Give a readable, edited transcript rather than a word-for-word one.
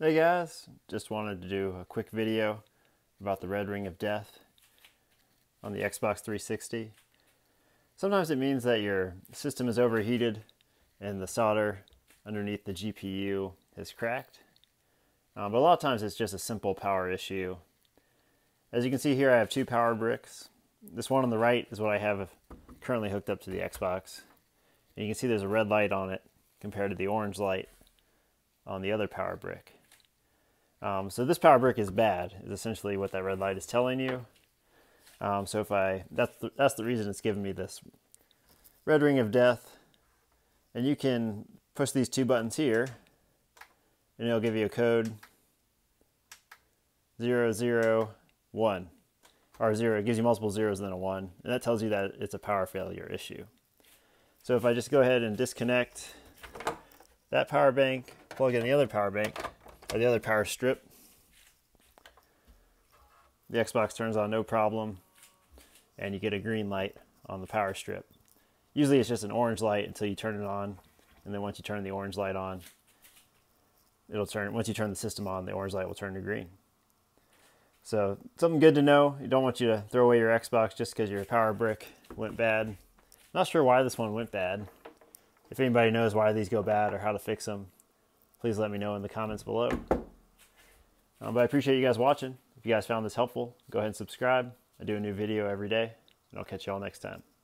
Hey guys, just wanted to do a quick video about the red ring of death on the Xbox 360. Sometimes it means that your system is overheated and the solder underneath the GPU has cracked. But a lot of times it's just a simple power issue. As you can see here, I have two power bricks. This one on the right is what I have currently hooked up to the Xbox. And you can see there's a red light on it compared to the orange light on the other power brick. So this power brick is bad, is essentially what that red light is telling you. So if that's the reason it's giving me this red ring of death. And you can push these two buttons here and it'll give you a code 001 or zero. It gives you multiple zeros and then a one. And that tells you that it's a power failure issue. So if I just go ahead and disconnect that power bank, plug in the other power bank, or the other power strip, the Xbox turns on no problem and you get a green light on the power strip. Usually it's just an orange light until you turn it on, and then once you turn the orange light on, once you turn the system on, the orange light will turn to green. So something good to know. You don't want you to throw away your Xbox just because your power brick went bad. Not sure why this one went bad. If anybody knows why these go bad or how to fix them, please let me know in the comments below. But I appreciate you guys watching. If you guys found this helpful, go ahead and subscribe. I do a new video every day, and I'll catch you all next time.